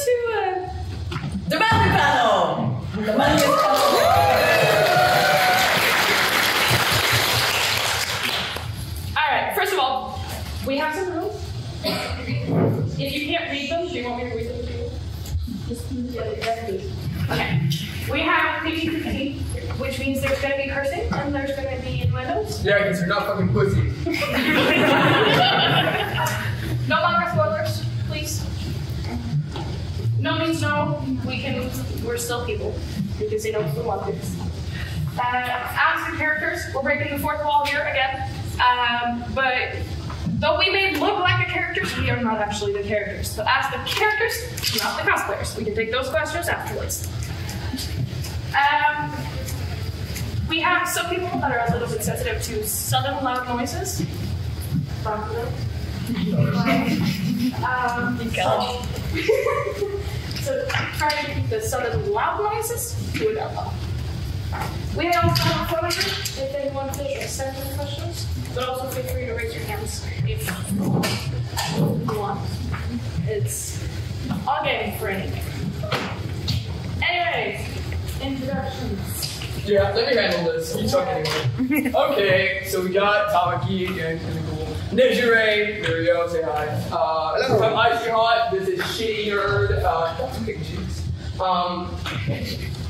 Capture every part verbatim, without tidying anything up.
to uh, the Magic Panel. The Magic Panel. All right. First of all, we have some rules. If you can't read them, do you want me to read them to you? Just yeah, exactly. Okay. We have P G P T, which means there's going to be cursing and there's going to be innuendos. Yeah, because you're not fucking pussies. No longer spoilers, please. No means no. We can. We're still people because they don't still want this. Uh, As for characters, we're breaking the fourth wall here again. Um, but though we may look like the characters, we are not actually the characters. So as the characters, not the cosplayers. We can take those questions afterwards. Um, we have some people that are a little bit sensitive to sudden loud noises. Bakugo. um, so, so try to keep the sudden loud noises to an elbow. We also have a phone here if they want to send them questions, but also feel free to raise your hands if you want. It's all game for anything. Anyway. Introductions. Yeah, let me handle this. You talk anyway. Okay, so we got Tamaki again, kinda cool. Nejire, Mirio, say hi. Uh, another time, Icy Hot. This is Shitty Nerd. Uh, that's a big cheese. Um,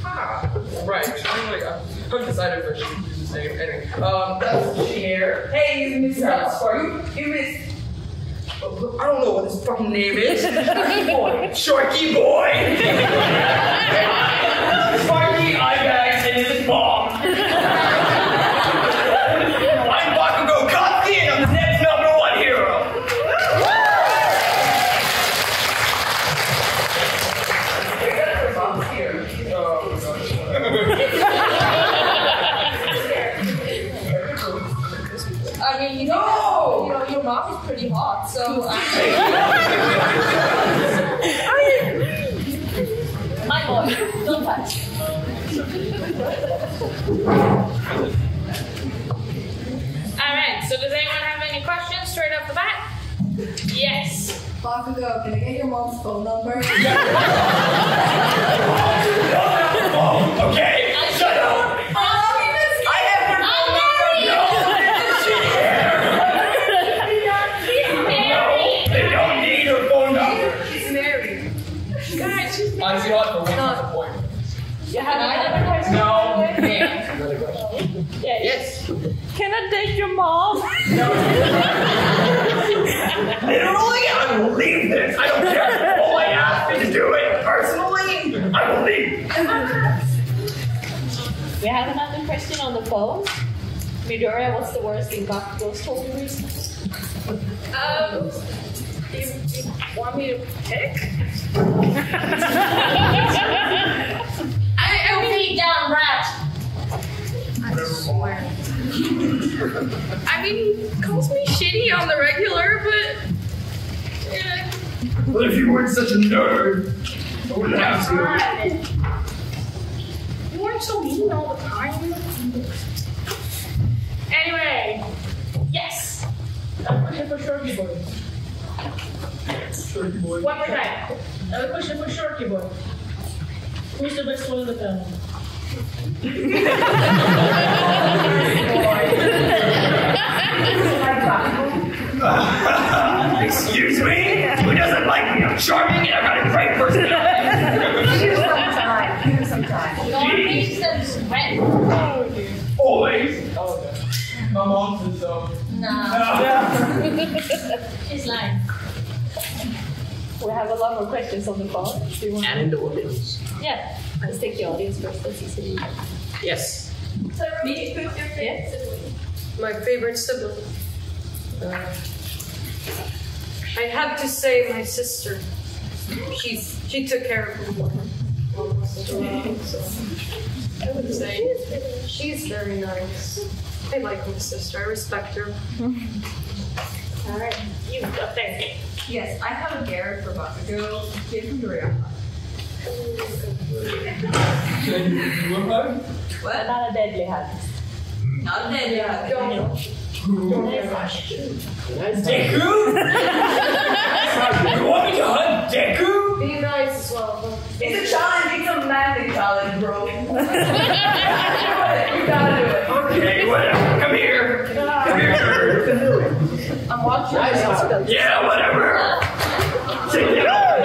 ah, right. I'm like, I'm undecided if I should use his name. Anyway, um, that's Shitty hair. Hey, you missed uh, Sparky. You missed. I don't know what his fucking name is. Sharky Boy. Sharky Boy! Sparky eyebags and his mom. I'm Bakugo, goddamn, I'm the next number one hero. They got their moms here. Oh, gosh. I mean, you know. Your mouth is pretty hot, so I mean, my boy, don't touch. Alright, so does anyone have any questions straight off the bat? Yes. Bakugo, can I get your mom's phone number? Oh, okay, shut up! Icy Hot for one appointment. You have another question? No. Yeah. Another question. Yeah, yes. Can I date your mom? No. Literally, I will leave this. I don't care. All I ask is to do it personally. I will leave. We have another question on the phone. Midoriya, what's the worst thing Bakugo's told you recently? Um. Do you, do you want me to pick? I, I will be down rat. I swear. I mean, he calls me shitty on the regular, but yeah. Well, if you weren't such a nerd, I wouldn't have to. You weren't so mean all the time. Anyway, yes. I'm pushing for Sharky Boy. Sharky Boy. One more time. Another question for Sharky Boy. Who's the best one in the family? Excuse me? Who doesn't like me? I'm charming and I've got a great personality. Give her some time. Give her some time. No, she said sweat. Always. My mom says so. Nah. She's lying. We have a lot more questions on the phone. Do you want and to... in the audience. Yeah. Let's take the audience first. Let's see. Yes. So, me, who's your favorite yeah. sibling? My favorite sibling? Uh, I have to say my sister. She's, she took care of me. I would say she's very nice. I like my sister. I respect her. All right. You up there. Yes, I have a Garrett for Bakugo. Kid from Korea. What? Not a deadly hug. Not a deadly hug. Don't. Don't get rushed. Deku? You want me to hug Deku? Be nice. It's a challenge. It's a magic challenge, bro. You gotta do it. You gotta do it. Okay, whatever. Come here. Come here. I'm watching. I yeah, whatever. Take it on.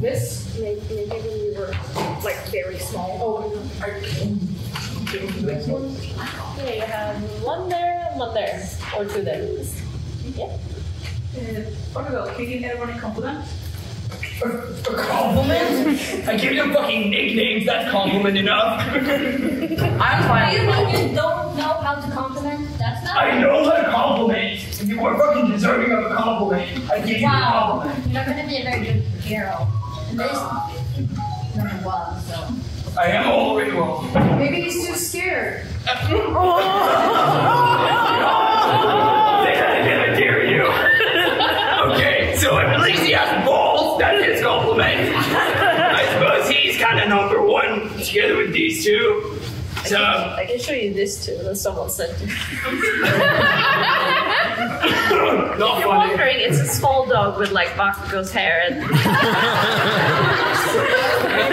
This? Maybe, maybe when we were like very small. Oh, are you doing big ones? Yeah, you have one there and one there. Or two there. Yeah. Uh, what about, can you give everyone a compliment? A, a compliment? I give you fucking nicknames, that's compliment enough. I'm fine. You fucking don't know how to compliment? That's not I know how to compliment. If you were fucking deserving of a compliment, I give wow. you a compliment. You're not going to be a very good hero. Uh, number one, so. I am already one. Maybe he's too scared. Say that again, I dare you. Okay, so at least he has balls. That's his compliment. I suppose he's kind of number one together with these two. So I can, I can show you this too that someone sent you. Not funny. You're wondering, it's a small dog with like Bakugo's hair and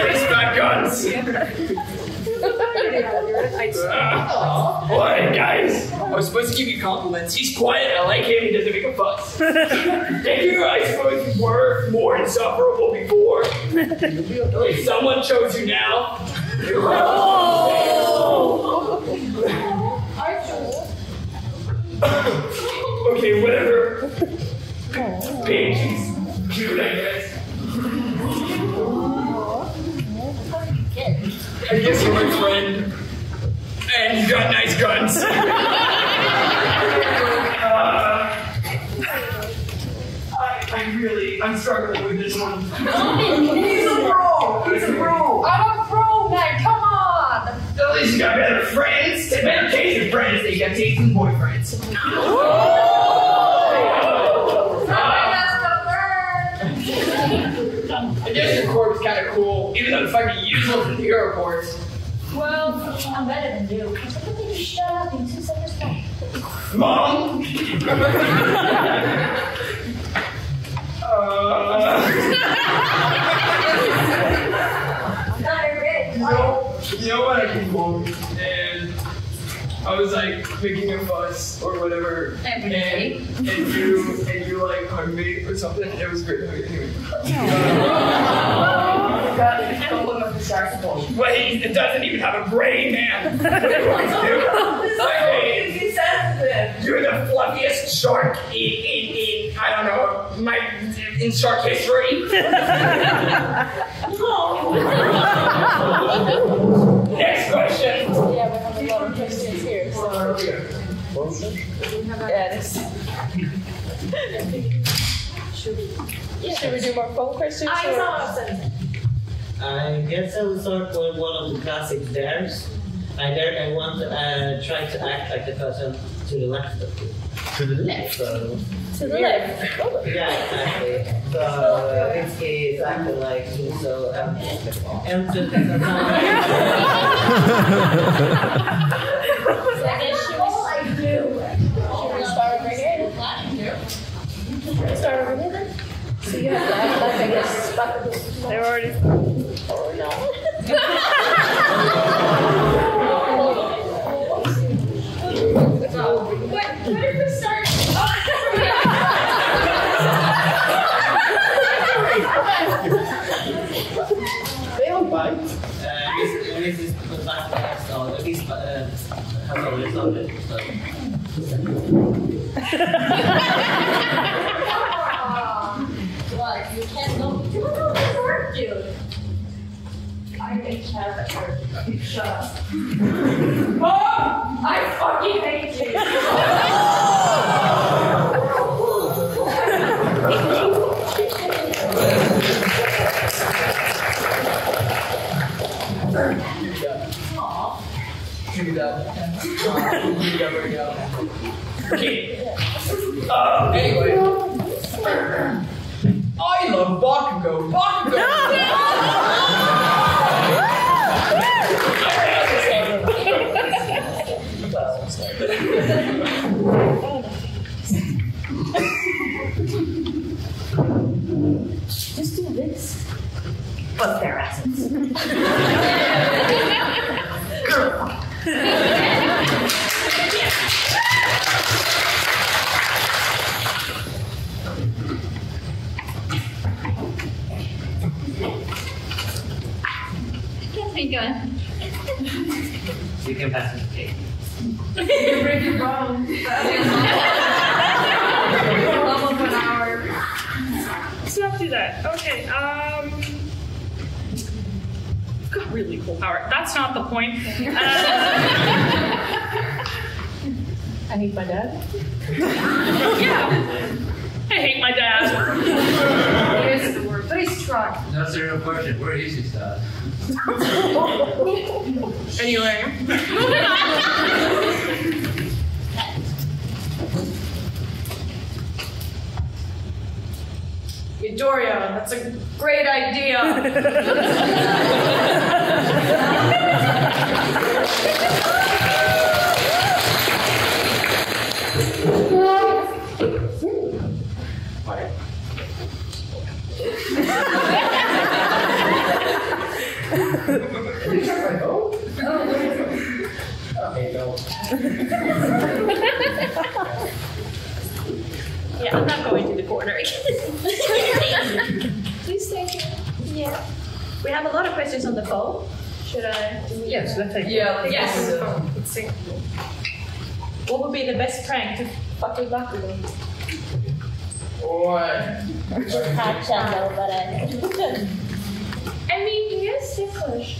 it's got guns. uh, Alright guys, I was supposed to give you compliments. He's quiet, I like him, he doesn't make a fuss. Thank you, I suppose you were more insufferable before. If someone chose you now, you're right. Oh! Okay, whatever. Bitch, he's cute, I guess. I guess you're my friend. And you got nice guns. uh, I, I really, I'm struggling with this one. He's a pro! He's a pro! I'm a pro, man, come on! At least you got better friends. They better taste friends than you got taste in boyfriends. Oh, uh, I guess your corp's kind of cool, even though it's fucking useless in the airport. Well, I'm better than you. I think you shut up in two seconds time. Mom? uh, I'm not a rich. No. You know what I can quote? And I was like making a fuss or whatever. And, and you and you like hugged me or something. It was great. Anyway. Wait, it doesn't even have a brain, man. What do you want to do? Like, hey, you're the fluffiest shark in, in, in I don't know, my in shark history. Next question. Yeah, we have a lot of questions here. So. Uh, yeah. Yeah, this. Should we? Yeah. Should we do more phone questions? I know. I guess I will start with one of the classic dares. I dare. I want to uh, try to act like the person to the left of you. To the left. So, to the left. Oh. Yeah, exactly. So uh, it's exactly like Shinso and to the I do. Should we start over here? Yeah. Start over here then. So you have to act like I guess stuck with this. They're already. Oh no. What? What if we start? They don't bite. This is the last episode. At least have already started. What? You can't go. You don't know how to work, dude. I hate characters. Shut up. Mom! I fucking hate you! Aww. Dude, uh, okay. Uh, anyway. I love Bakugo. Bakugo! Just do this. Bust their asses. Girl. Keep going. You can pass the cake. You can break your bones. Level an hour. Let's not do that. Okay. Um. Got really cool power. That's not the point. Uh, I hate my dad. Yeah. I hate my dad. But he's trying. No serial question. Where is his dad? Anyway, moving on. Midoriya, that's a great idea. Yeah, I'm not going to the corner again. You stay here. Yeah. We have a lot of questions on the phone. Should I? Yes, let's take yeah, it. Yes. Let's see. What would be the best prank to fucking Bakugo? What? Patch out, but I. I mean, yes, of course.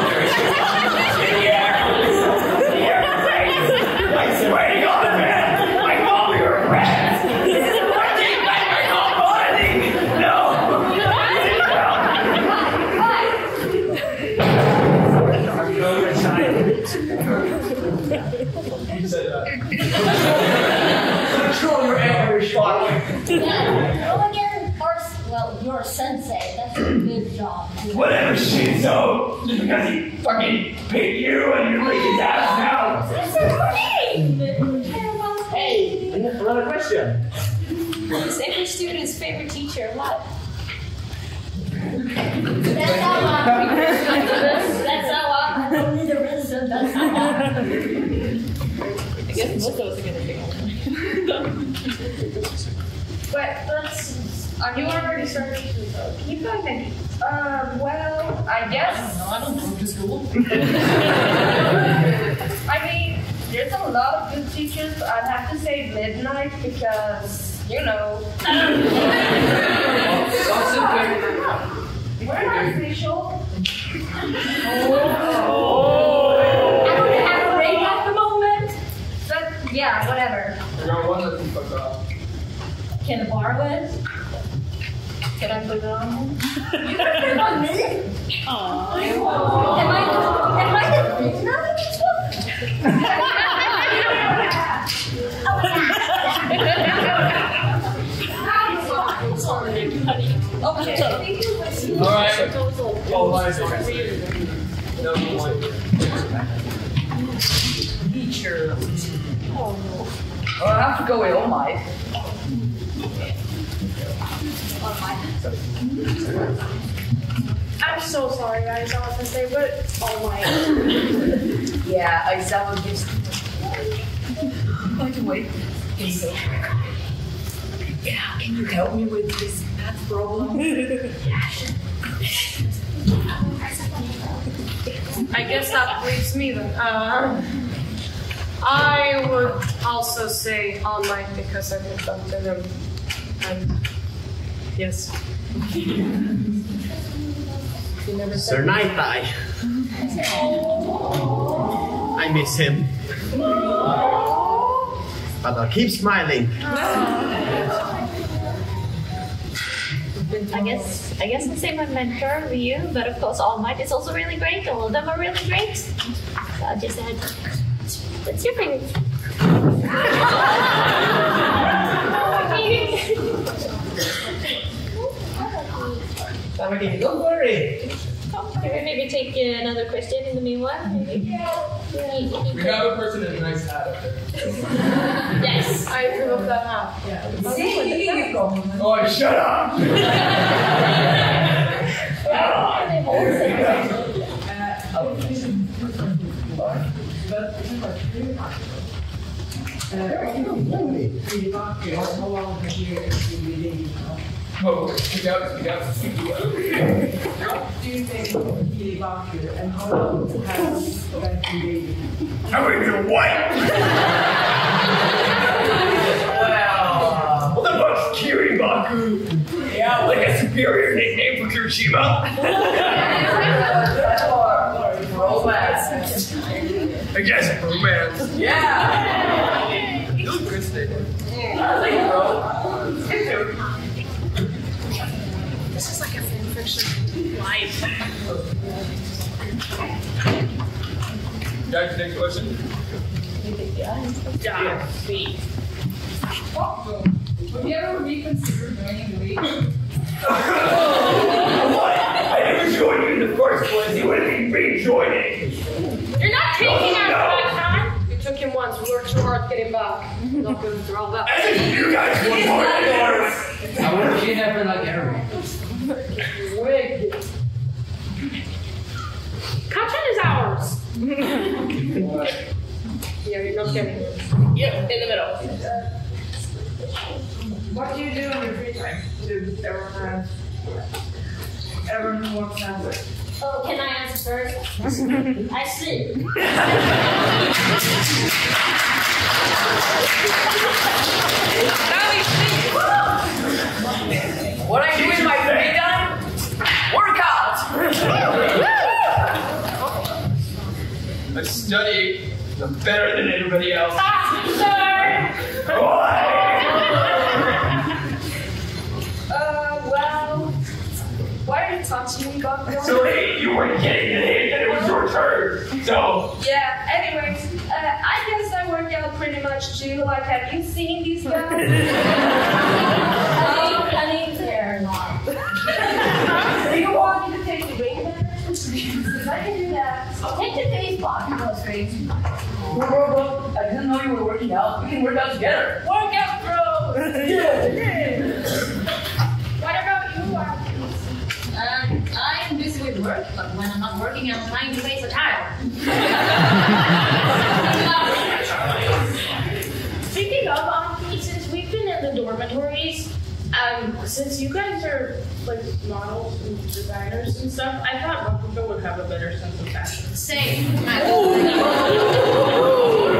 Yeah! Control your every shot. Yeah. Well, again, first, well, you're a sensei. That's a good job. Whatever, Shinso. Just because he fucking picked you and you're leaking his ass now. It's okay. Hey, another question. What's every student's favorite teacher? What? That's how I. That's how I. I don't need a reason. That's how I. I guess most of us are going to pick one. But let's... Are you already starting to go? Can you find any? Um, well, I guess... I don't know, I don't go to school. I mean, there's a lot of good teachers. I'd have to say midnight because, you know... We're not official. Oh! Yeah, whatever. Can I borrow it? Can I put it on? You can put it on me? Aww. Aww. Am I, am I the big nut in this? Alright. All eyes on it. No one. Teacher. Oh, no. Well, I have to go with All Might. All Might. I'm so sorry, guys. I was gonna say, but All Might. Yeah, Aizawa gives. By the way, yeah, can you help me with this math problem? I guess that leaves me then. Uh, I would also say All Might because I've looked up to him. And yes. Sir Night Eye. I miss him. But I'll keep smiling. I guess I guess I'll say my mentor, Ryu, but of course All Might is also really great. All of them are really great. So I'll just add. What's your favorite? Tamaki, don't worry. Okay, maybe take uh, another question in the meanwhile. Maybe. Yeah. Yeah. We have a person in a nice hat up there. Yes. I approve of that now. Yeah. See? Oh, shut up! uh, Oh, speak out, speak out. What do you think of Kiribaku and how long has that been dating? How many people what? Wow. What the fuck's Kiribaku? Yeah, like a superior nickname for Kirishima? Romance. I guess romance. Yeah. You look good today. I like bro. This is like a fan fiction life. Guys, next question. You think the eyes? Yeah. Feet. Have you ever reconsidered joining the league? What? I never joined you in the first place. You wouldn't be rejoining. You're not taking out my time. You took him once. We worked so hard to get him back. Not going to throw that. I think you guys want more than yours. I would have never like ever. Wig. Kachan is ours. Yeah, you're not kidding. Yep, in the middle. Uh, what do you do in your free time? Do everyone have? Everyone who wants to answer. Oh, can I answer first? I sleep. Now we sleep. What I do in my free time? Work out! I study. I'm better than anybody else. Ah, sir! uh, well... Why are you touching me, Bakugo? So late, you weren't getting it in, and it was your turn, so... Yeah, anyways, uh, I guess I work out pretty much too, like, have you seen these guys? Do you want me to take the ring? I can do that. I'll take the face box. That's great. I didn't know you were working out. We can work out together. Work out, bro! Yeah! What about you, Marcus? Um, I'm busy with work, but when I'm not working, I'm trying to face a child. Speaking of, um, since we've been in the dormitories, Um, since you guys are like models and designers and stuff, I thought Bakugo would have a better sense of fashion. Same.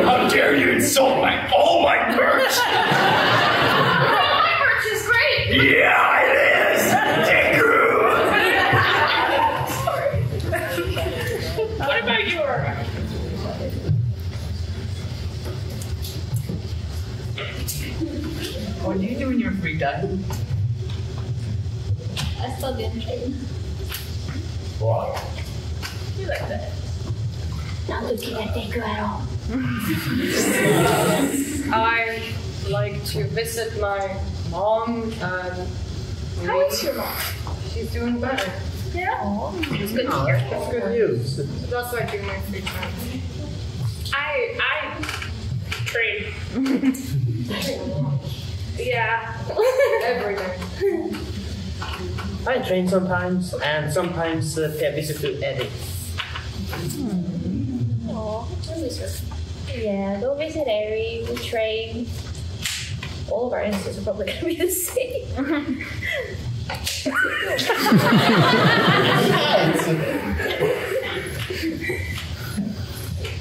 How dare you insult my all my merch! All my merch is great! Yeah, it is! Deku! What about you, Aura? What do you do in your free time? I study and train. What? You like that? Not looking at Deku at all. I like to visit my mom and... How me. Is your mom? She's doing better. Yeah? Aww. It's good to hear. That's good news. That's what I do in my free time. I... I... train. Yeah, every day. I train sometimes, and sometimes uh, I visit to edit. Hmm. Aw, I miss her. Yeah, don't visit Ari, we train. All of our answers are probably going to be the same.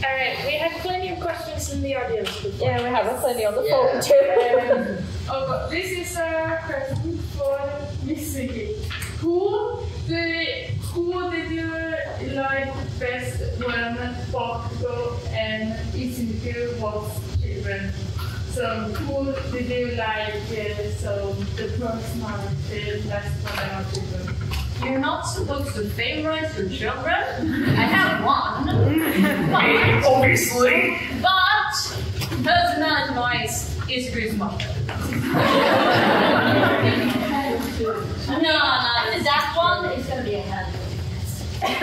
Alright, we have plenty of questions in the audience before. Yeah, we have plenty on the yeah. phone too. Um, Oh, but this is a question for Mitsuki. Who did, who did you like best when Bakugo and Ichigo was children? So who did you like uh, so the personality that's what I You're not supposed to favorize your children. I have one. But, obviously. But personal advice is Kirishima. No, no, that one is going to be a hell of a What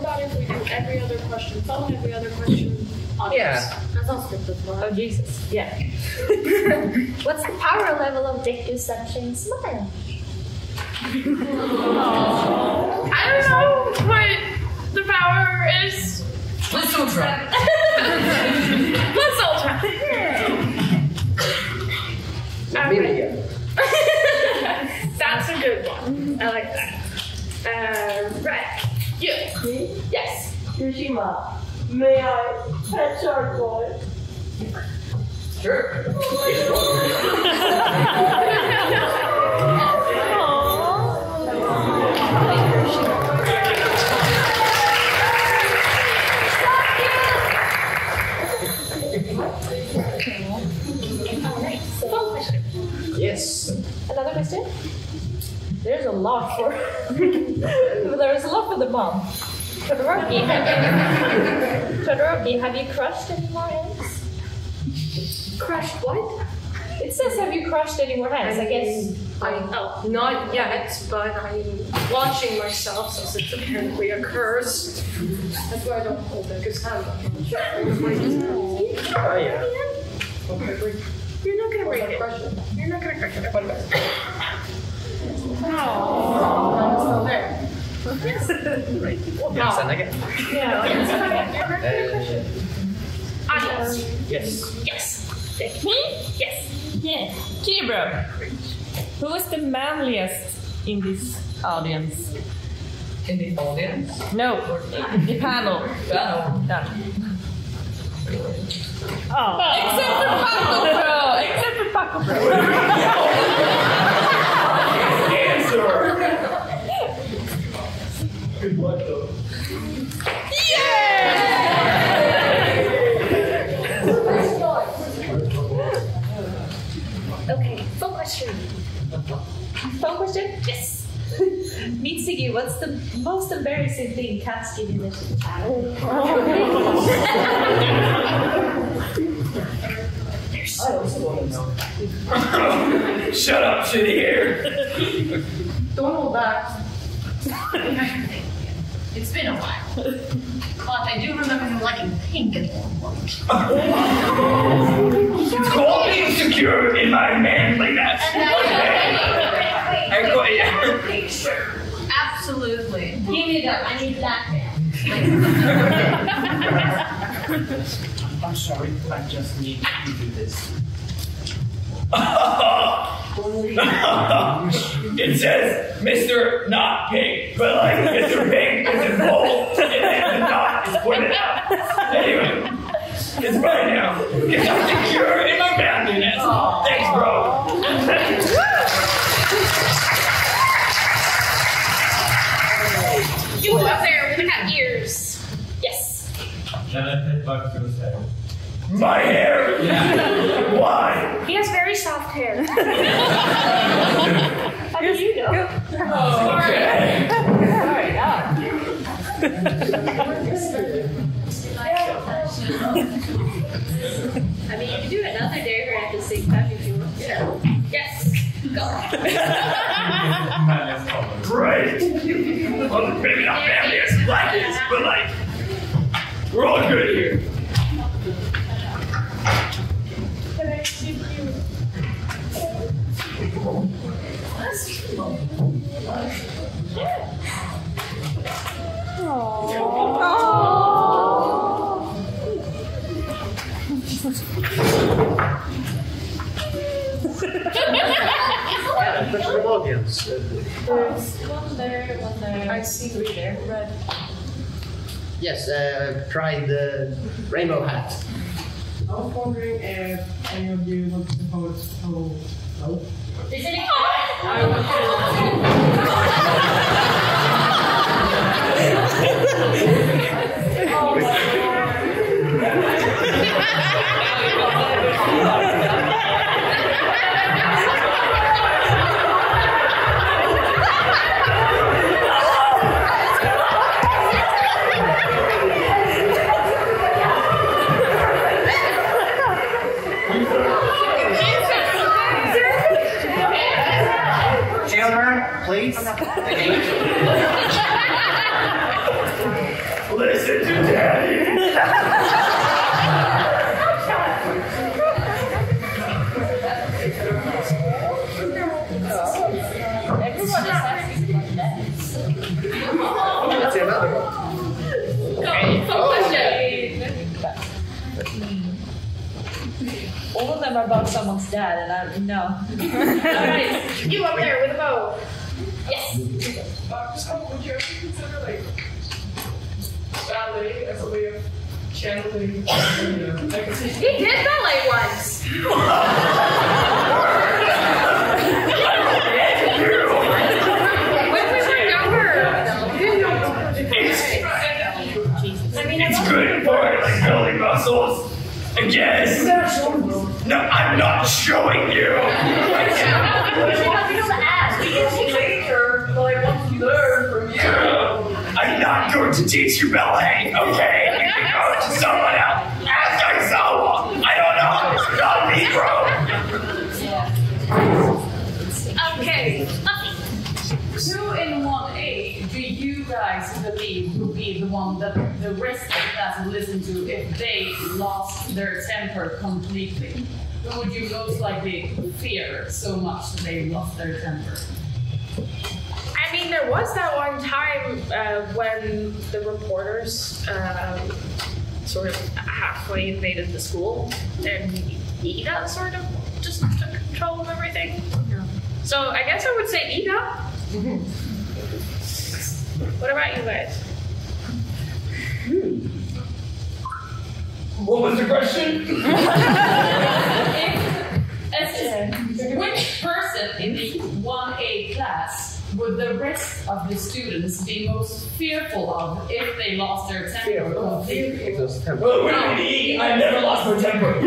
about if we do every other question, phone every other question? Audience? Yeah. That's all scripted. Well. Oh, Jesus. Yeah. What's the power level of Deku's sunshine smile? Oh. I don't know what the power is. Let's all try. Let's all try. Mirio. That's a good one. I like that. Uh, right. You. Me? Yes. Kirishima. May I pet Sharky Boy? Sure. Yes. Another question? There's a lot for there's a lot for the mom. Todoroki, have you Todoroki, have you crushed any more hands? Crushed what? It says have you crushed any more hands? I, I guess I oh. Not yet, but I'm watching myself since it's apparently a curse. That's why I don't hold it, because I'm not oh yeah. Okay. You're not gonna break it. You're not gonna break it. What about it? Oh, that is still there. Yes. Right. Oh. Yeah, send again. Yeah. Okay. Uh, yes. Yes. Yes. Yes. Me? Yes. Yeah. Kibro. Who is the manliest in this audience? In the audience? No. The panel. Panel. Done. Oh. Except for Paco Bro! Except for Paco Bro! Answer! Good luck though. Yeah! Okay, phone question. Phone question? Yes! Mitsugi, what's the most embarrassing thing cats did in the channel? I also want to know. Shut up, shitty hair. Don't hold back. It's been a while. But I do remember him liking pink at one point. It's called being secure in my manliness. I got you. Absolutely. Give me that. I need that man. I'm sorry, I just need to do this. It says Mister Not Pink, but like Mister Pink is in bold, and then the knot is pointed out. Anyway, it's right now. It's not secure in my manliness. Aww. Thanks, bro. You up there, women have ears. Can I pet Bakugo's hair? My hair? Yeah. Why? He has very soft hair. How do you know? Oh, okay. Sorry, I mean, you can do another day right at the same time if you want to. Yeah. Yes. Go. Right. Well, maybe not family as black as, but like, we're all good here. Can I give you? Aww. I see you there. Red. Yes, uh, try the rainbow hat. I was wondering if any of you looked at the poet's whole boat. Is it a hat? I was please? I'm not Listen to Daddy. All of them are about someone's dad, and I no. All right, you up there with a bow. Yes. So would you ever consider like ballet as a way of channeling? He did ballet once. When we were younger. Jesus. I mean, it's good for like belly muscles. I guess. No, I'm not showing you. You have to ask. You learn from you. I'm not going to teach you ballet, okay? You can go to someone else. Ask Aizawa. I don't know. It's not me, bro. Okay. Who in one A do you guys believe would be the one that the rest of the class would listen to if they lost their temper completely? Who would you most likely fear so much that they lost their temper? I mean, there was that one time uh, when the reporters um, sort of halfway invaded the school and Ida sort of just took control of everything. Yeah. So I guess I would say Ida. What about you guys? What was the question? if, which person in the one A class would the rest of the students be most fearful of if they lost their temper? Oh, no, me? I never lost my temper. I'm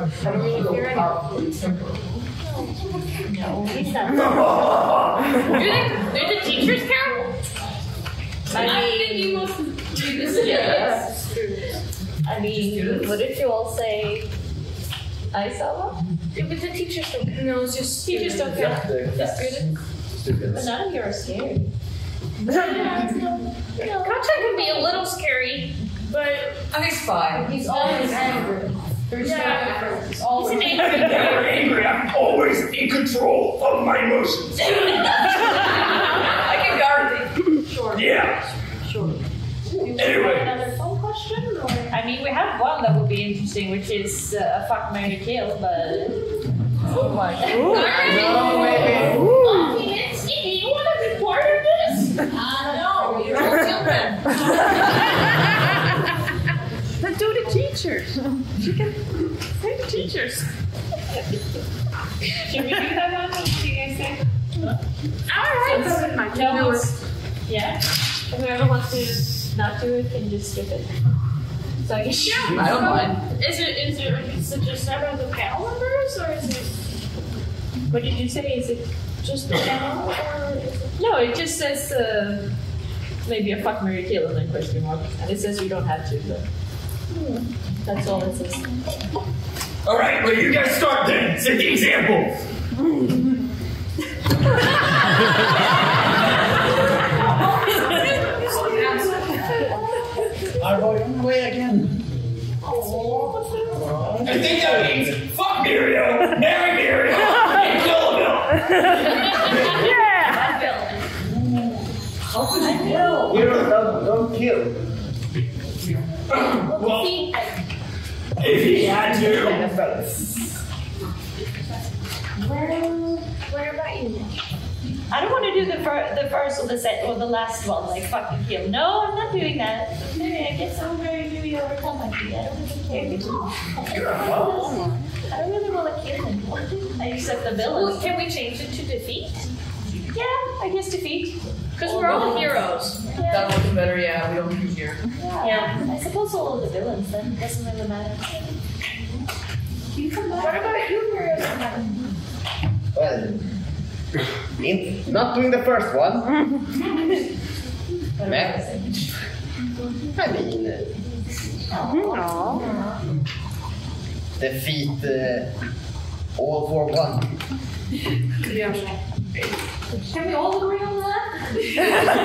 going to go out for temper. No, he's not. Do the teachers count? I, I mean, think you must do this again. I mean, what did you all say? Aizawa? Yeah, but the teachers don't count. No, it's just teachers don't count. The students. But none of you are scared. Gotcha can be a little scary, but I think it's fine. He's always angry. There's yeah. He's always angry. I'm never angry. I'm always in control of my emotions. I can guard it. Sure. Yeah. Sure. Do you anyway. Have another phone question? Or? I mean, we have one that would be interesting, which is uh, fuck, marry, kill, but... Oh my god. Alright. No way. Ooh. Do you want to be part of this? Uh, no. You're all children. Then do the teachers. She can say the teachers. Should we do that one? What do you guys say? Alright. So it's my no one's, yeah. Whoever wants to not do it can just skip it. So I guess yeah, I don't mind. Is it is it is it just several of the panel members or is it what did you say? Is it just the panel or is it no, it just says uh, maybe a fuck marry kill and then question mark. And it says you don't have to but that's all it says. All right, well, you guys start then. Set the example. I wrote on the way again. Oh. I think that means fuck Mirio, marry Mirio, and kill Bill. Yeah. How could you kill? You don't, don't kill. Well, if he had to. Well, what about you? I don't want to do the first, the first or the second or the last one, like fucking kill. No, I'm not doing that. I guess I'm very new over Tamaki. I don't really care. I don't really want to kill him. I accept the villain. Can we change it to defeat? Yeah, I guess defeat. Because we're all heroes. Yeah. That would be better, yeah, we don't be here. Yeah. yeah. I suppose all of the villains then. Doesn't really matter. You come back. What about you, Mario? Well, in not doing the first one. I mean, uh, aww. defeat uh, all for one. Can we all agree on that? I,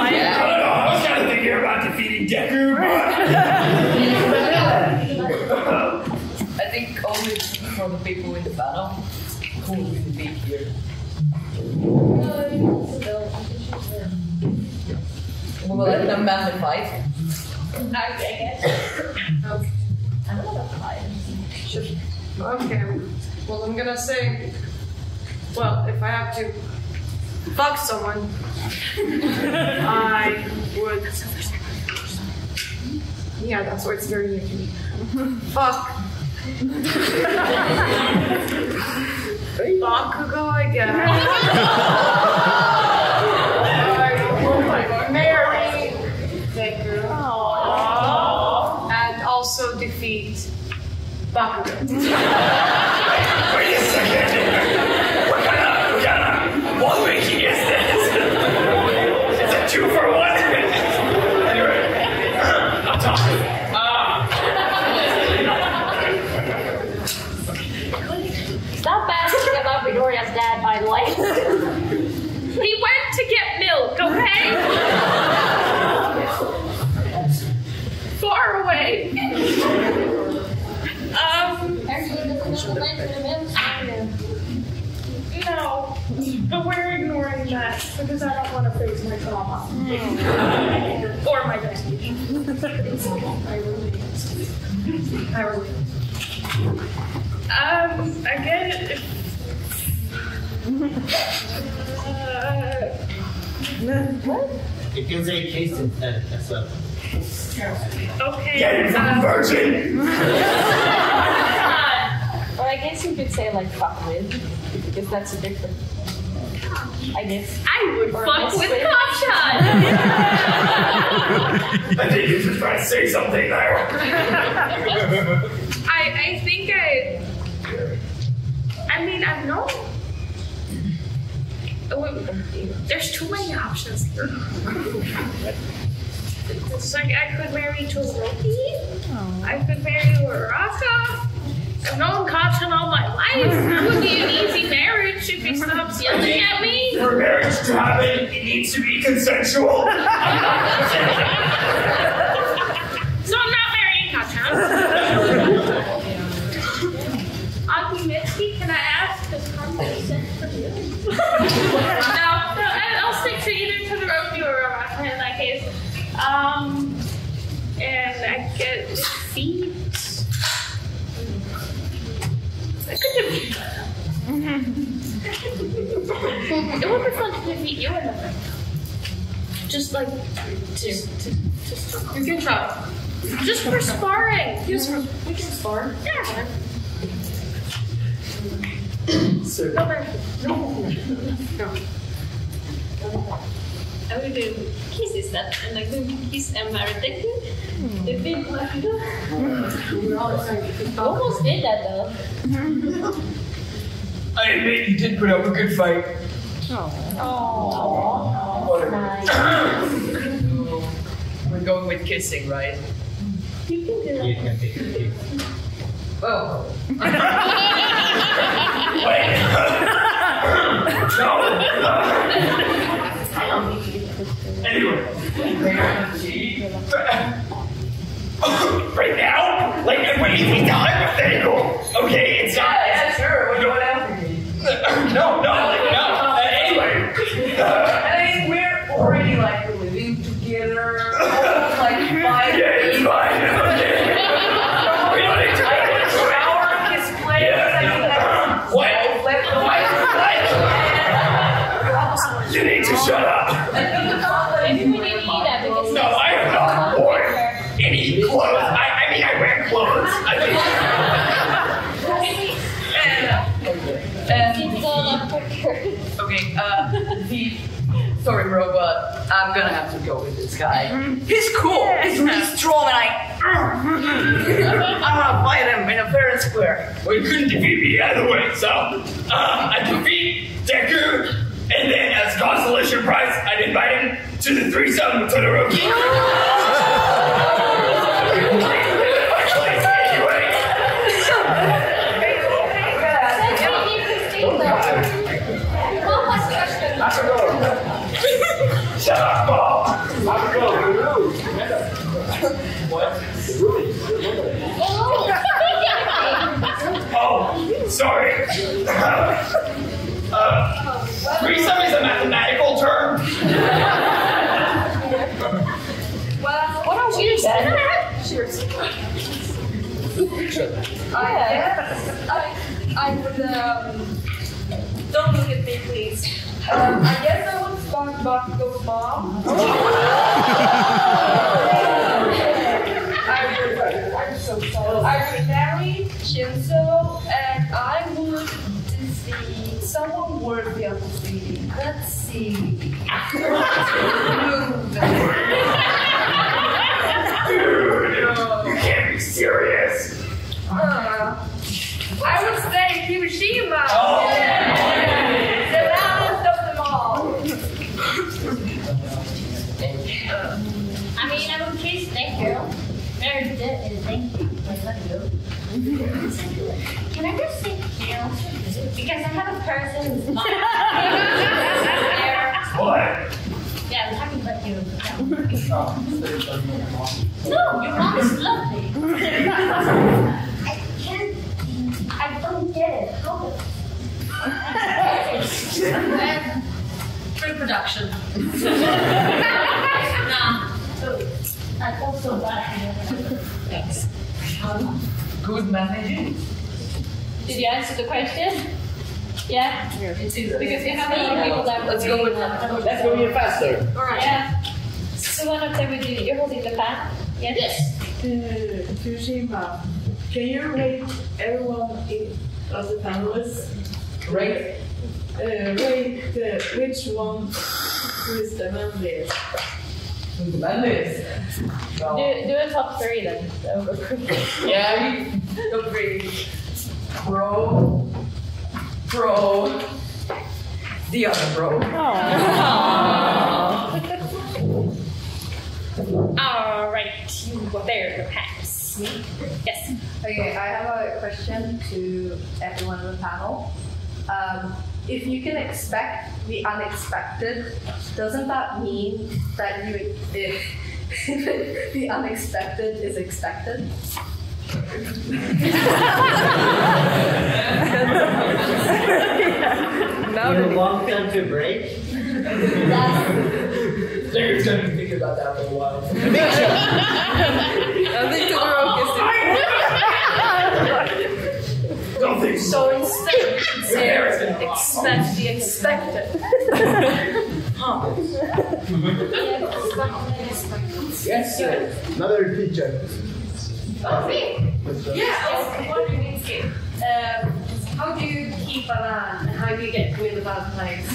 yeah. I don't know. I was kind of thinking about defeating Deku, but I think only for the people in the battle who will be here. No, we will let them battle the fight. I guess. Okay. I don't know about the fight. Sure. Okay. Well, I'm gonna say. Well, if I have to fuck someone, I would. Yeah, that's why it's very new to me. Fuck. Bakugo, I guess. I will marry Deku. Aww. And also defeat Bakugo. Wait a second. What making is this? It's a two for one. Anyway, I'm talking. Ah. Stop asking about Midoriya's dad, by the way. He went to get milk, okay? Far away. um. Actually, this is a little bit. No, but we're ignoring that because I don't want to face my trauma. Mm. Or my dad. I really I really Um, I get it. What? Uh, it gives a case in ten as well. Okay. Get it from virgin! Well, I guess you could say, like, fuck with. Because that's a different, I guess. I would or fuck with Popshot! I think you should try to say something now. I, I think I... I mean, I don't know. Oh, there's too many options here. It's like I could marry Todoroki. Oh. I could marry Uraka. I've known Katrin all my life. It would be an easy marriage if he stops yelling at me. For marriage to happen, it needs to be consensual. So I'm not marrying Katrin. Aki Mitsuki, can I ask? Does Katrin sent for you? No, no, I'll stick to either Todoroki or Uraka in that case. Um, and I get feet. It would be fun to defeat you in a Just like just, just, just you can try. Just for sparring. Just for we can spar. Yeah. So no. No. I would do kisses that and I do kiss and marry Deku. The big one. Almost did that though. I admit you did put up a good fight. Oh. Aww. Whatever. Nice. We're going with kissing, right? You can do that. You can take a kiss. Oh. Wait. No. Anyway. Right now? Like, wait, we got hypothetical. Okay, it's not. Yeah, sure. What do you want to happen? No, no, no. Uh, anyway, I mean, we're already like living together, almost, like five. Yeah, it's fine. Okay. We don't need to like shower, kiss, play. Yeah. What? What? You need to shut up. No, I am not born any clothes. I, I mean, I wear clothes. I think. Okay, uh, the sorry robot, I'm gonna have to go with this guy. He's cool, he's really strong, and I I'm gonna fight him in a fair and square. Well, you couldn't defeat me either way, so um, I defeat Deku, and then as consolation prize, I'd invite him to the threesome with Todoroki. Sorry. Uh, threesome is a mathematical term. Well, what else you said? Sure. I I would um. Don't look at me, please. Um, I guess I would spark Bakugo's mom. I would, I'm so sorry. I would marry Shinso, and I would see someone worthy of seeing. Let's see. Dude, you can't be serious. Uh, I would say Kirishima. Oh. Yeah. The loudest of them all. I mean, I would kiss Deku. Very good, and thank you. I love you. Can I just sit down? Because I have a person who's not there. What? Yeah, I'm talking about you. No, your mom is lovely. I don't get it. How oh. And pre-production. Nah. I felt so bad. Thanks. Um, good managing. Did you answer the question? Yeah? Yeah. It's because you have a lot of people that Let's go with that. Let's go even faster. Alright. Yeah. So one of them would be, you're holding the fan? Yeah? Yes. Kirishima. Can you rate everyone in, of the panelists? Rate? Uh, rate uh, which one is the manliest? The manliest? No. Do, do a top three then. Yeah, top three. Bro. Bro. The other bro. Aww. Alright, you go there, the pass. Yes. Okay, I have a question to everyone on the panel. Um, if you can expect the unexpected, doesn't that mean that you if the unexpected is expected? You want them to break? They're going to think about that for a while. I think tomorrow is it. So instead, instead expect the expected. Huh. Yes, sir. Another teacher. Okay. Yeah, what do you mean to um, how do you keep an eye and how do you get rid of bad place?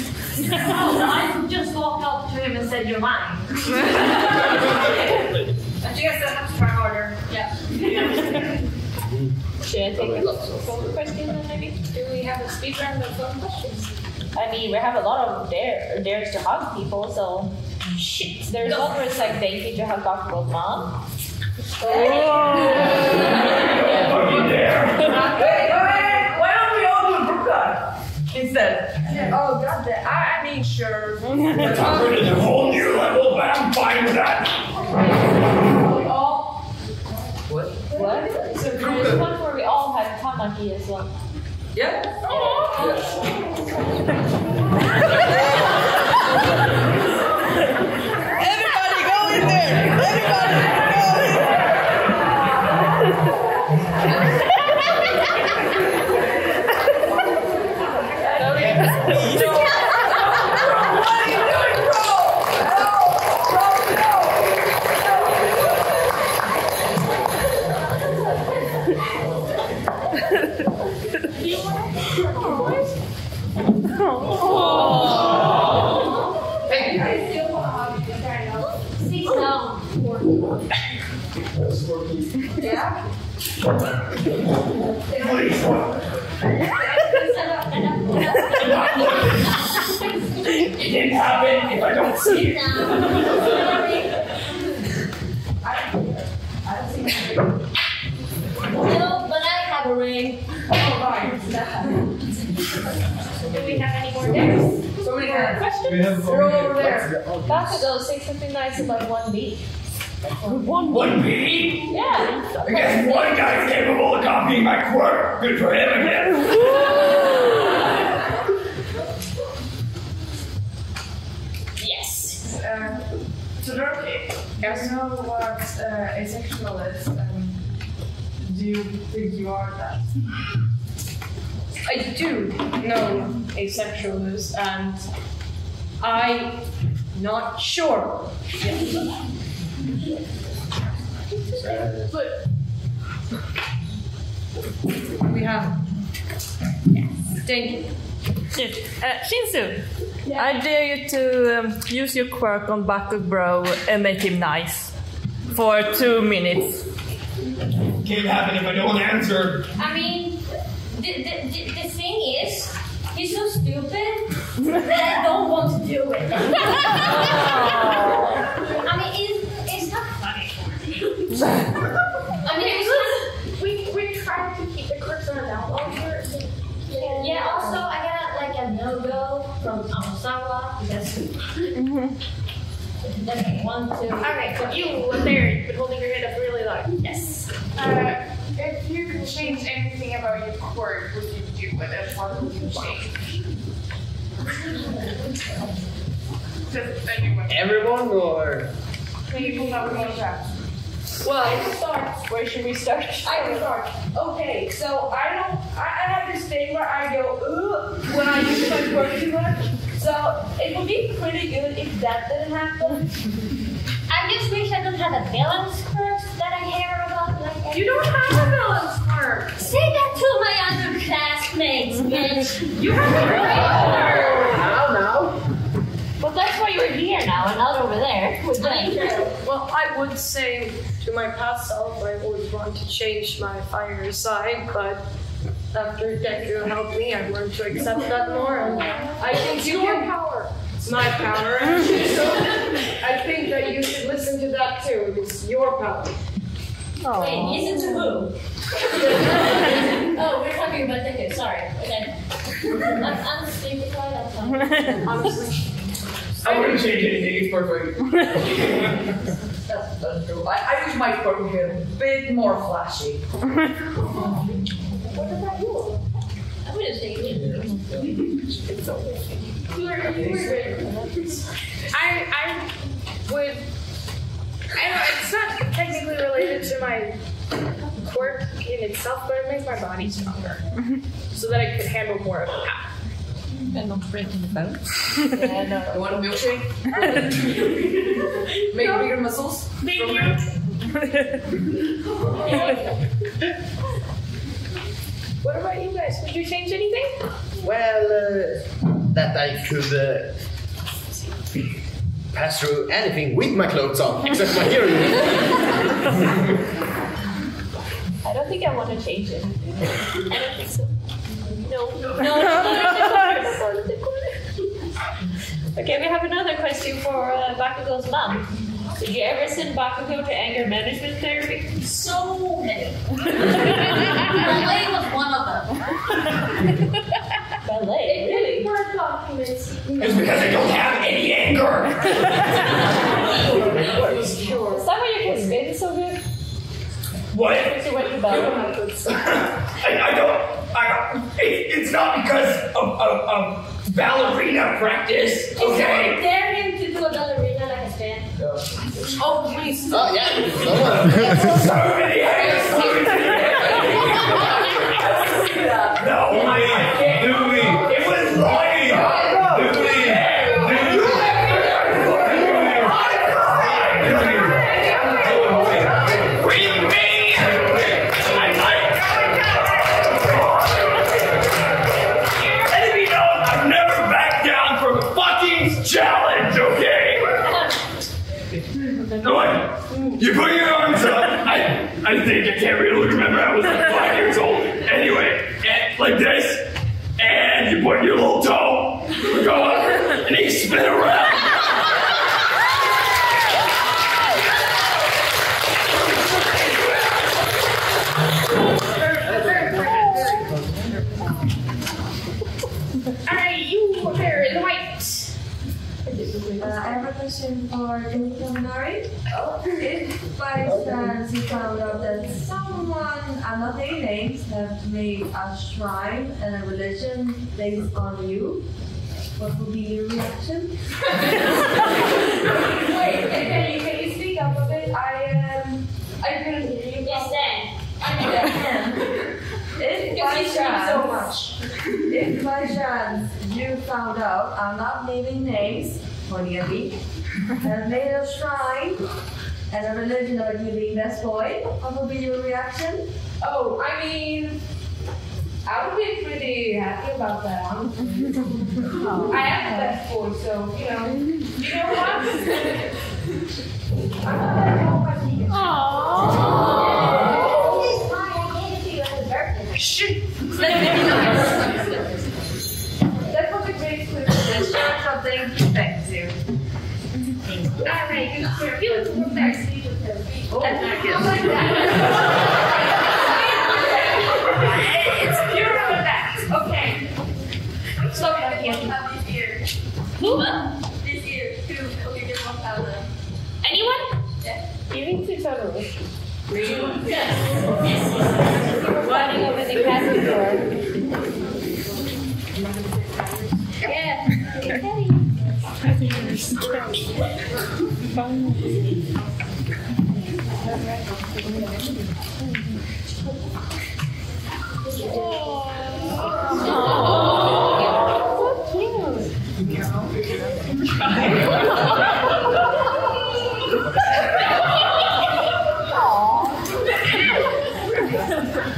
Oh, I just walked up to him and said, "You're mine." I think I said, "Have to try harder." Yeah. Should I take a phone question then? Maybe. Do we have a speed round of phone questions? I mean, we have a lot of dare dares to hug people, so shit. There's no. one where it's like, "Thank you to hug Bakugo's mom." Oh. Are there? Instead. Yeah. Oh, got that. I mean, sure. We're talking to the whole new level, but I'm fine with that. We all. What? What? So there's one where we all have Tamaki as well. Yep. Yeah. Yeah. Everybody go in there! Everybody go in there! Yeah? Please. It didn't happen if I don't see it. I don't see it. No, but I have a ring. Oh, right. Do we have any more dares? So we have questions? We're over there. Bakugo, say something nice about one B. One, one, one B? Yeah. I guess one guy's capable of copying me my quarter. Good for him again. Yes. Uh, Todoroki, yes. You know what uh, asexual is, and do you think you are that? I do know asexual is, and I'm not sure. But we have. Yes. Thank you. Uh, Shinsu, yeah. I dare you to um, use your quirk on Bakugo and make him nice for two minutes. Can't happen if I don't answer. I mean, the, the, the, the thing is, he's so stupid that I don't want to do it. Oh. I mean, it's, it's not funny. I mean, it's yeah, also I got like a no-go from Aizawa because mm-hmm. doesn't want to. Alright, so you were married but holding your head up really low. Yes. Uh, if you could change anything about your quirk, would you do with it? What would you change? Just anyone. Everyone or? People that would want to. Well, I can start. Where should we start? I can start. Okay, so I don't. I, I have this thing where I go ooh when I use my quirk too much. So it would be pretty good if that didn't happen. I just wish I don't have a balance quirk that I care about. Like everything. You don't have a balance quirk. Say that to my other classmates, bitch. You have a balance quirk. I don't know. Well, that's why you're here now and not over there. Well, I would say to my past self, I would want to change my fire side, but after Deku helped me, I learned to accept that more. And I think you your power. It's my power. So I think that you should listen to that too. It's your power. Aww. Wait, listen to who? Oh, we're talking about Deku. Sorry. Okay. I'm, I'm sleeping right now. Honestly. I wouldn't change anything, it's perfect. that's, that's true. I, I wish my quirk would be a bit more flashy. What about you? I wouldn't change anything. It's okay. You were great. I I would. I don't know, it's not technically related to my quirk in itself, but it makes my body stronger. So that I could handle more of it. And not breaking the bones. Yeah, no. You want a milkshake? Make no. bigger muscles? Thank you. What about you guys? Would you change anything? Well, uh, that I could uh, pass through anything with my clothes on, except my hearing. I don't think I want to change it. I don't think so. No, no, no. Okay, we have another question for uh, Bakugo's mom. Did you ever send Bakugo to anger management therapy? So many. Ballet was one of them. Ballet? Really? Hard compliments. It's because I don't have any anger. Sure. Is that why your kids made it so good? What? You went to I, I don't. I don't, it, it's not because of, of, of ballerina practice, okay? Is there him to do a ballerina like a fan? No. Oh, please. Oh, yeah. No, I can't do it. It was lying. Do it. Do it. You put your arms up. I, I think I can't really remember. I was like five years old. Anyway, and like this, and you put your little toe. You go up, and he spin around. Are you there in the white? Uh, I have a question for Nori. Oh. If by chance you found out that someone, I'm not naming names, have made a shrine and a religion based on you, what would be your reaction? Wait, can you, can you speak up a bit? I am. I couldn't hear you. Yes, then. I can. If by chance, so much. If by chance you found out, I'm not naming names, Moniabi, have made a shrine and a religion of you being best boy, what would be your reaction? Oh, I mean. I would be pretty happy about that, honestly. Oh, I am the best boy, so, you know. You know what? I'm not that old, but he is. Aww. I gave it to you as a birthday. Shit. That was a great suggestion, so thank you, thank you. Thank you. All right, you can review it from there. Oh, that's not like that. It's pure of that. Okay. I'm so happy to have this year. Who? This year, two. Okay, give one thousand. Anyone? Yeah. Giving to total. Three? Yes. Yes. Running over the castle door. Yeah. Hey. Oh, so cute. Yeah. Aww.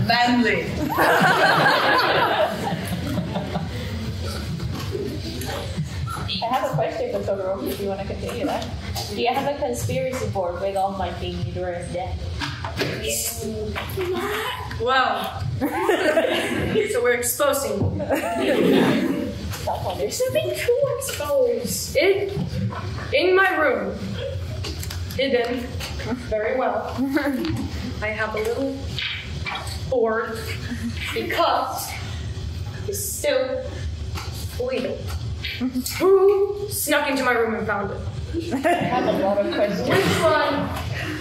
Manly. I have a question for Todoroki if you want to continue that. Do you have a conspiracy board with All Might being Midoriya's death? Yeah. Well. So we're exposing them. Stop wondering. Something too exposed. It, in my room, hidden very well, I have a little board because it's still illegal. Who snuck into my room and found it? I have a lot of questions. Which one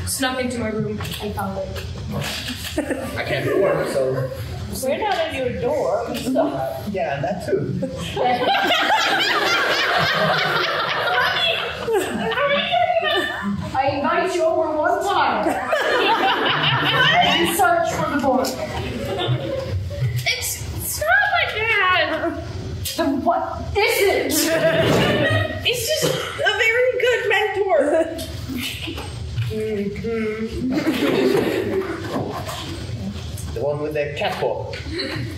snuck into my room and found it? I can't do work, so. We're not at your door, so. Yeah, that too. I invite you over one time. And search for the board. It's, it's not like that. Then what is it? It's just a very good mentor. The one with the cat paw.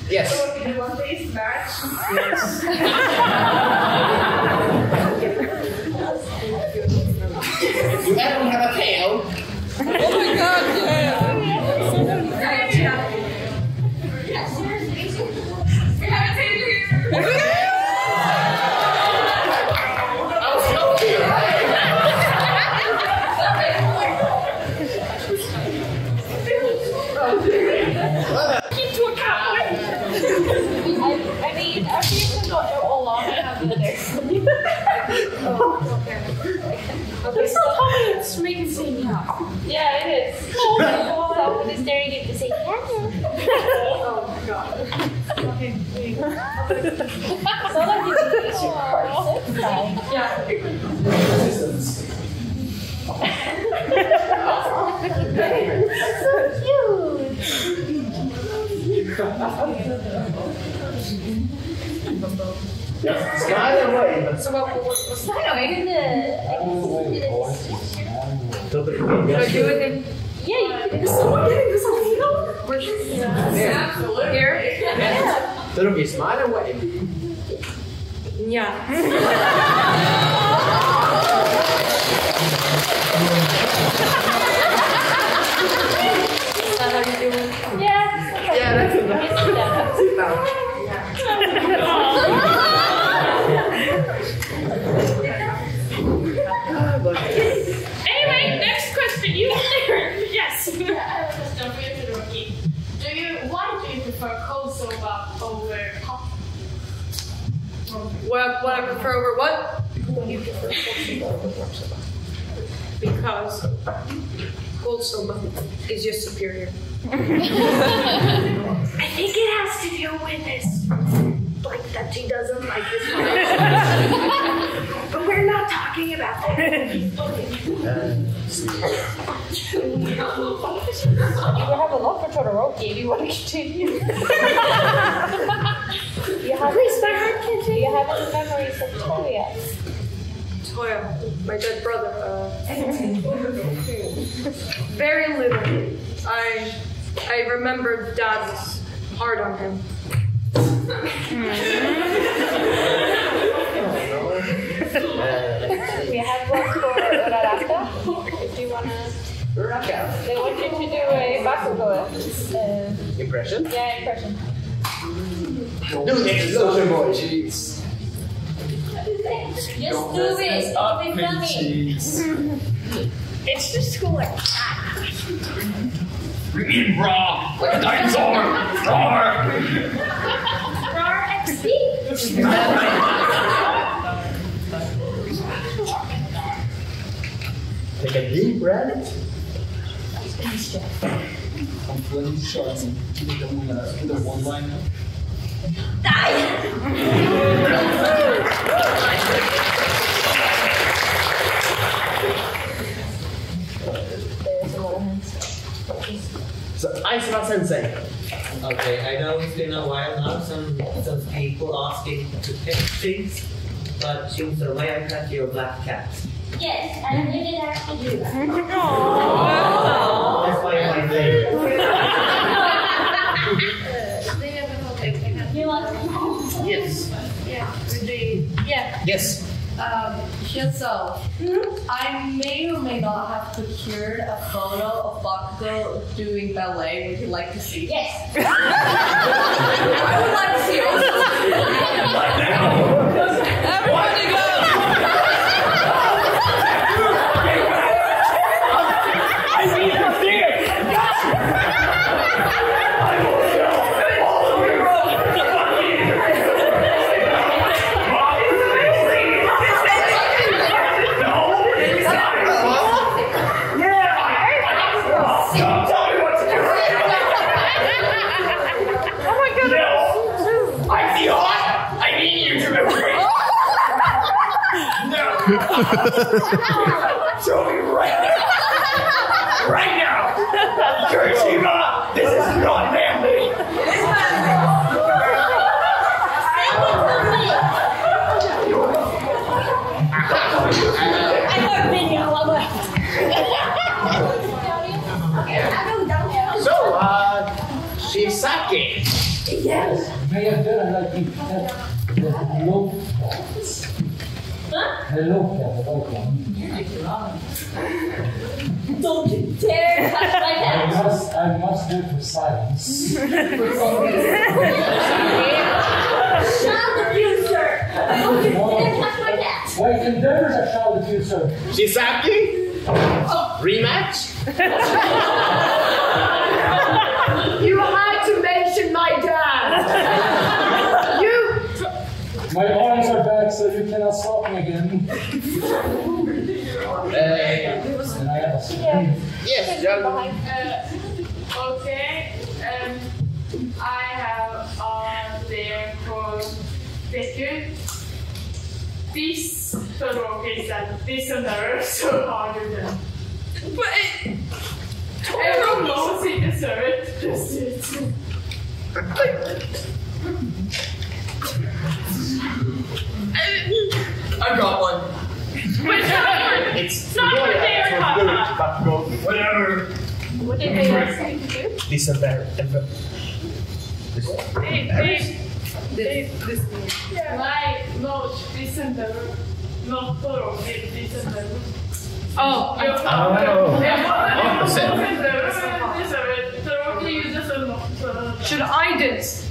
Yes. So the one face match. Yes. You don't have a tail. Oh my god! Yeah. Yeah, seriously. We have a tail here. It's not funny, it's making say meow. Yeah, it is. Oh my god. Someone is staring at you to say meow. Oh my god. Okay, wait. So like you can use your parts. Yeah. Resistance. That's so cute. Yeah, it's not either way, but... So what was that? Are you going to... do it in... Yeah, you can... Is someone getting this on video? We're just... Yeah. Absolutely. Here? Yeah. That'll be smile away. Yeah. Is that how you do it? Yeah. Yeah, that's it. That's it. Anyway, next question. You yes. Yeah, I was just reading the rookie. Do you why do you prefer cold soba over hot? Well, what I prefer over what? you prefer gold soba? Because gold soba is just superior. I think it has to do with this, like that she doesn't like this one. But we're not talking about that. You have a lot for Todoroki. You want to continue? You have continue. You have any memories of Toya? Toya, my dead brother. Uh, very little. I I remember Dad was hard on him. We have one for Uraraka, if you want to... Uraraka? They want you to do a Bakugo. Uh, impression? Yeah, impression. Do the explosion, boy, jeez. Just do it, it'll be funny. It's just like that. Eat raw, like a dinosaur! Roar! Roar X P? Take a deep breath. I'm playing shots and keep going with the one line now. Die! So, Aizawa Sensei. Okay, I know it's been a while now, some, some people asking to pick things, but Shinso, may I cut your black cat? Yes, I did actually do that. Aww. That's why my name. uh, they have a cat. You want to? Yes. Yeah. Today. Yeah. Yes. Um, Shinso, mm-hmm. I may or may not have procured a photo of Bakugo doing ballet. Would you like to see? Yes! I would like to see it also. Right now! Everybody go! Show me right now! Right now! Kirishima, this is not manly! This is not manly! I love video, I love it. So, uh, Shisaki. Yes. May I feel like you have no... Hello, cat. Welcome. Don't you dare touch my cat! I must, I must do it for silence. Shut the future! Don't you dare touch my cat! Wait, and there is a child accuser. She's happy? Oh. Rematch? You had to mention my dad! You! My arms are back, so you cannot stop me again. Yeah. Yes, uh, okay, um, I have uh, there for Deku. This Todoroki is a listener, so harder than. But it. Everyone knows he deserves it, just it. I got one. Whatever! It's not what they are talking about. Whatever! What did they are saying to do? This is better. This This Why not this and better? Not thorough, this and better. Oh, I know. Should I dance?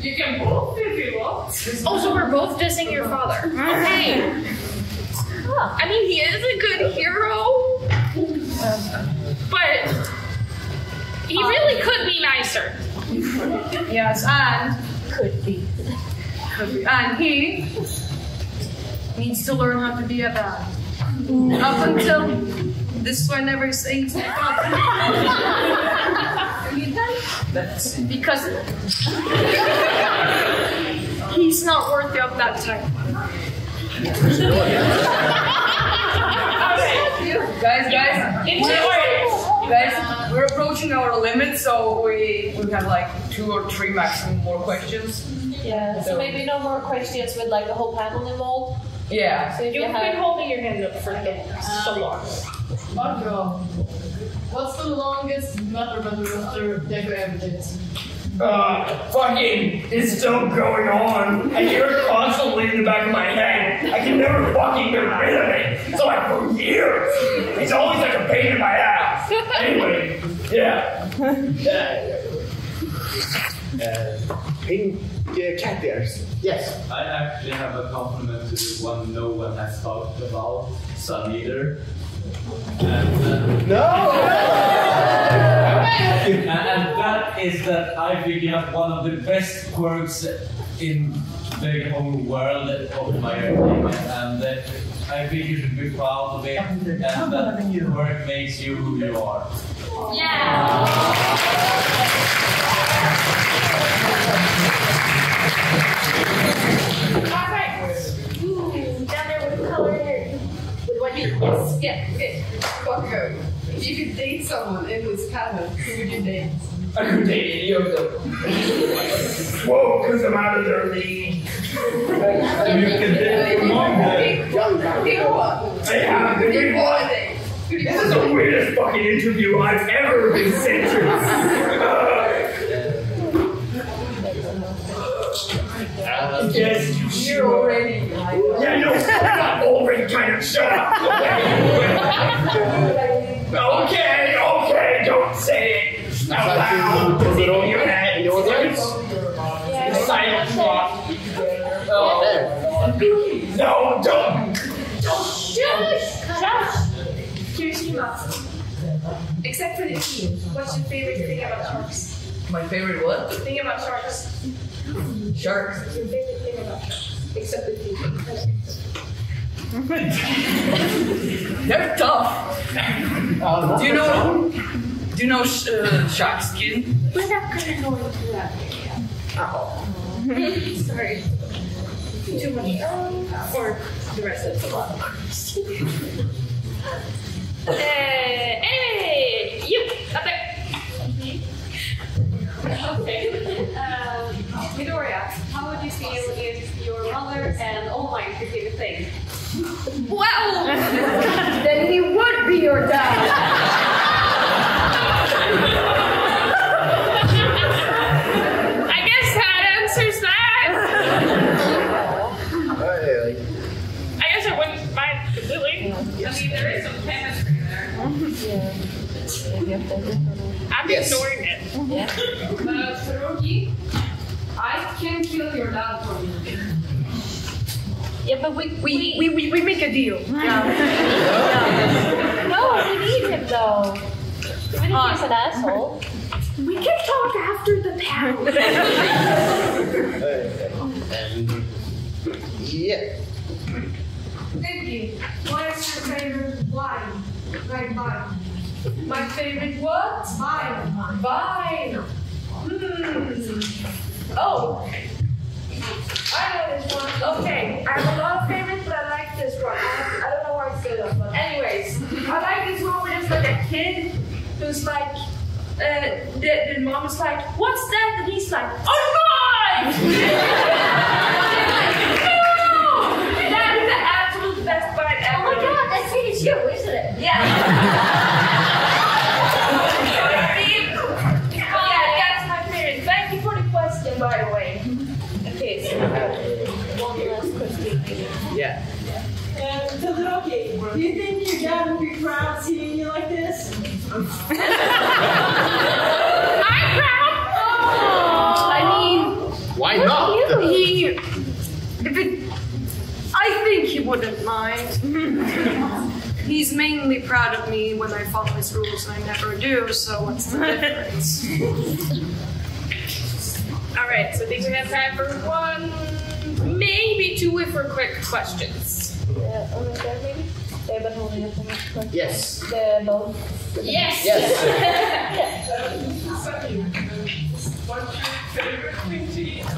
You can both if you want. Oh, so we're both dissing your father. Okay. I mean, he is a good hero, but he really could be nicer. Yes, and could be. Could be. And he needs to learn how to be a dad. Up until this one never says it. I mean, that's because he's not worthy of that title. Okay. Guys, guys, we're, guys, we're approaching our limit, so we we have like two or three maximum more questions. Yeah, so, so maybe no more questions with like the whole panel involved. Yeah. So you've have... been holding your hand up for okay. so um, long. Bakugo, what's the longest mother brother Deku ever did? Uh, fucking, it's still going on. I hear it constantly in the back of my head. I can never fucking get rid of it. It's like for years. It's always like a pain in my ass. Anyway, yeah. uh, pink uh, cat ears. Yes. I actually have a compliment to one no one has talked about, Sun Eater. And, uh, no! and, and that is that I think you have one of the best quirks in the whole world of my opinion, and uh, I think you should be proud of it, and that quirk makes you who you are. Yeah! Yes, yeah, okay. Bakugo, if you could date someone in this panel, who would you date? I could date any of them. Whoa, because I'm out of their league. So you can date any one of them. Pick one. I have to pick one. This is the weirdest fucking interview I've ever been sent to. uh, yes, you're already. Yeah, no, I'm already kind of shut up. Okay, okay, don't say it out loud. Put it on your head. Silent walk. No, don't. Don't. Shush. Shush. Kirishima, except for the team, what's your favorite thing about sharks? My favorite what? Thing about sharks. Sharks. What's your favorite thing about sharks? Except the people. They're tough. Uh, do you know? Do you know sh uh, shark skin? We're not gonna go into that. Oh. Sorry. Too much. Or the rest of the lot. uh, anyway, you up there. Okay. Um, Midoriya, how would you feel if your mother and All Might became a thing? Well, then he would be your dad. I guess that answers that. I guess I wouldn't mind completely. I mean, there is some chemistry there. Yeah. I'm yes. ignoring it. Yeah. Uh, Tsurugi, I can kill your dad for you. Yeah, but we we we, we, we make a deal. Yeah. Yeah. No, we need him though. I mean, he's an asshole. We can talk after the panel. Yeah. Thank you. What is your favorite wine? Right now. My favorite what? Vine. Vine. Hmm. Oh. I know this one. Okay. I have a lot of favorites, but I like this one. I, I don't know why I said that, but anyways. I like this one where there's like a kid who's like, uh, the, the mom is like, what's that? And he's like, all right! No! That is the absolute best bite ever. Oh my god, that's really true, isn't it? Yeah. By the way. Okay, so uh, one last question. Yeah. Todoroki, yeah. um, do you think your dad would be proud seeing you like this? I'm proud! Oh, I mean, why not? He, if it, I think he wouldn't mind. He's mainly proud of me when I follow his rules, and I never do, so what's the difference? Alright, so I think we have time for one, maybe two if we're quick questions. uh, over there maybe? They've been holding up for me. Yes. The bow. Yes! Yes! Sunny, what's your favorite thing to eat? The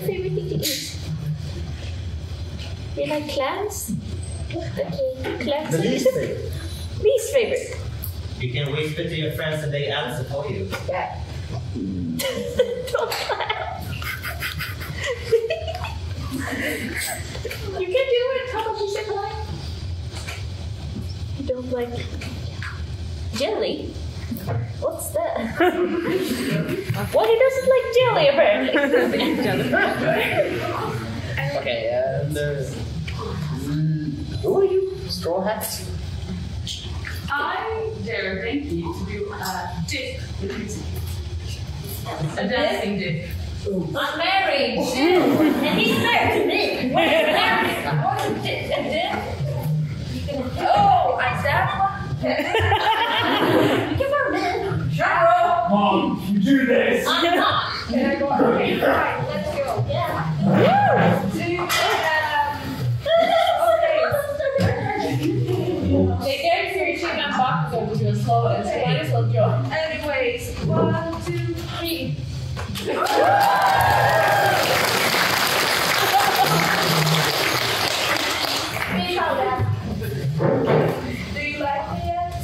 favorite thing to eat? You like clams? Okay, clams. The least favorite. Least favorite. You can whisper to your friends and they answer for you. Yeah. Don't laugh. You can do it. How about you say like? You don't like jelly? What's that? Well, he doesn't like jelly apparently. Okay, and uh, who are you? Straw hats? I dare thank you to do a dip with music. A dancing dip. I'm married, and he's married to me. Married. Dip, a dip. Oh, Aizawa. Give her a minute. Shut Mom, you do this. I'm not. And I go, okay, right, let's go. Yeah. Woo! Do, um, okay. They dare Bakugo to a slow and so might as well draw. Anyways, one, two, three. Do you like me yet?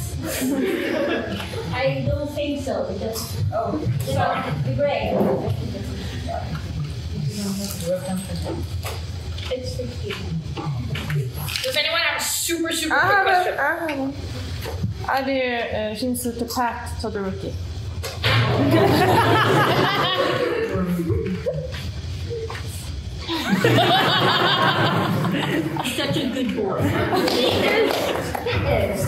I don't think so because oh, you know, the gray. It's fifteen. Does anyone have a super, super quick I question? A, I have one. I dare uh, Shinso to pat Todoroki. Such a good boy. He is. He is.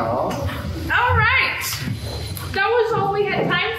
All right. That was all we had time